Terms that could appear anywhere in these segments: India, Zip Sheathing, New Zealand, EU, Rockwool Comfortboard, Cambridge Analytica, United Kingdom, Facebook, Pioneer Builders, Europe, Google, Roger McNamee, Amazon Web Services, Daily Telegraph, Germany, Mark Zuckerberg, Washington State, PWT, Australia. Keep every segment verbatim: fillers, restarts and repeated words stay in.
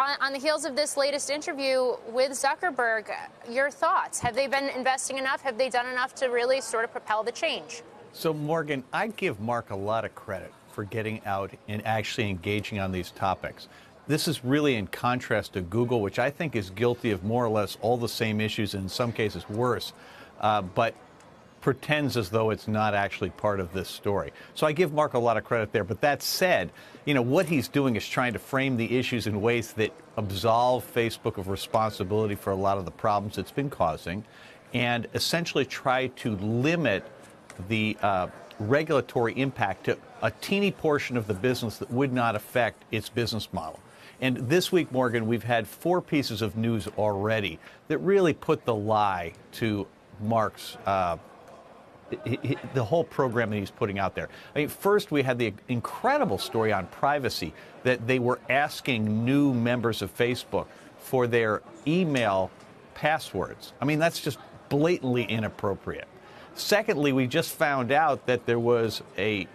on, on the heels of this latest interview with Zuckerberg, your thoughts? Have they been investing enough? Have they done enough to really sort of propel the change? So, Morgan, I give Mark a lot of credit for getting out and actually engaging on these topics. This is really in contrast to Google, which I think is guilty of more or less all the same issues, and in some cases worse, uh, but pretends as though it's not actually part of this story. So I give Mark a lot of credit there. But that said, you know, what he's doing is trying to frame the issues in ways that absolve Facebook of responsibility for a lot of the problems it's been causing, and essentially try to limit the uh, regulatory impact to a teeny portion of the business that would not affect its business model. And this week, Morgan, we've had four pieces of news already that really put the lie to Mark's uh, the whole program that he's putting out there. I mean, first, we had the incredible story on privacy, that they were asking new members of Facebook for their email passwords. I mean, that's just blatantly inappropriate. Secondly, we just found out that there was a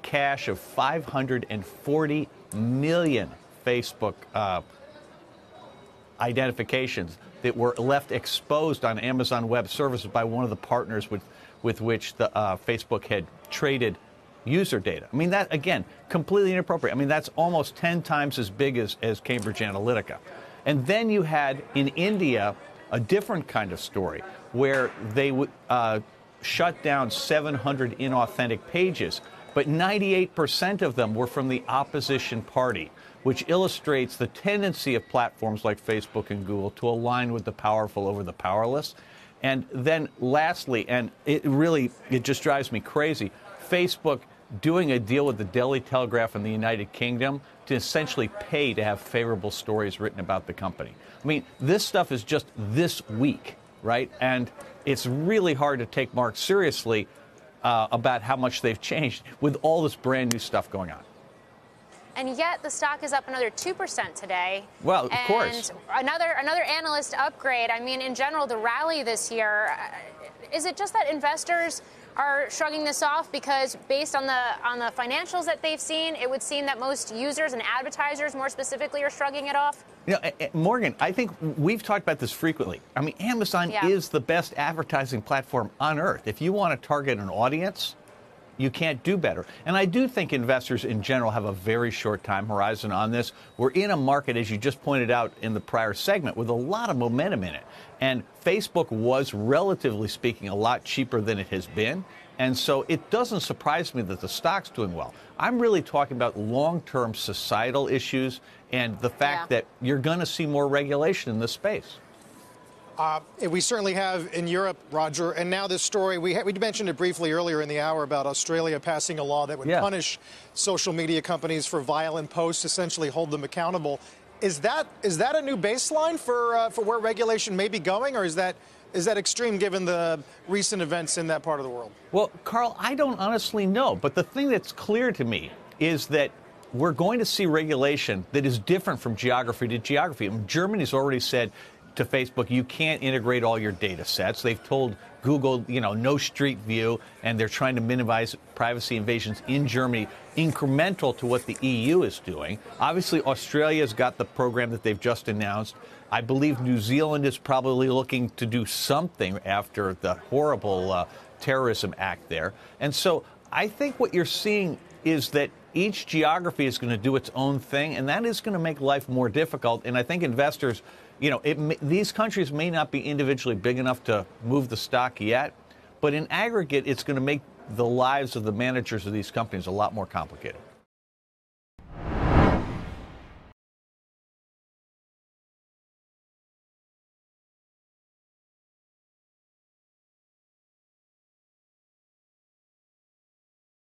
cache of five hundred forty million Facebook uh, identifications that were left exposed on Amazon Web Services by one of the partners with with which the uh, Facebook had traded user data. I mean, that, again, completely inappropriate. I mean, that's almost ten times as big as, as Cambridge Analytica. And then you had, in India, a different kind of story where they would uh, shut down seven hundred inauthentic pages, but ninety-eight percent of them were from the opposition party, which illustrates the tendency of platforms like Facebook and Google to align with the powerful over the powerless. And then lastly, and it really, it just drives me crazy, Facebook doing a deal with the Daily Telegraph in the United Kingdom to essentially pay to have favorable stories written about the company. I mean, this stuff is just this week, right? And it's really hard to take Mark seriously uh, about how much they've changed with all this brand new stuff going on. And yet the stock is up another two percent today. Well, of and course. Another another analyst upgrade. I mean, in general, the rally this year, is it just that investors are shrugging this off because based on the on the financials that they've seen, it would seem that most users and advertisers more specifically are shrugging it off? You know, Morgan, I think we've talked about this frequently. I mean, Amazon yeah. is the best advertising platform on earth. If you want to target an audience, you can't do better. And I do think investors in general have a very short time horizon on this. We're in a market, as you just pointed out in the prior segment, with a lot of momentum in it. And Facebook was, relatively speaking, a lot cheaper than it has been. And so it doesn't surprise me that the stock's doing well. I'm really talking about long-term societal issues and the fact yeah. that you're going to see more regulation in this space. Uh, we certainly have in Europe, Roger, and now this story, we, we mentioned it briefly earlier in the hour about Australia passing a law that would yeah. punish social media companies for violent posts, essentially hold them accountable. Is that is that a new baseline for uh, for where regulation may be going, or is that is that extreme given the recent events in that part of the world? Well, Carl, I don't honestly know, but the thing that's clear to me is that we're going to see regulation that is different from geography to geography. I mean, Germany's already said to Facebook, you can't integrate all your data sets. They've told Google, you know, no street view, and they're trying to minimize privacy invasions in Germany, incremental to what the E U is doing. Obviously, Australia's got the program that they've just announced. I believe New Zealand is probably looking to do something after the horrible uh, terrorism act there. And so I think what you're seeing is that each geography is going to do its own thing, and that is going to make life more difficult. And I think investors, you know, it, these countries may not be individually big enough to move the stock yet, but in aggregate, it's going to make the lives of the managers of these companies a lot more complicated.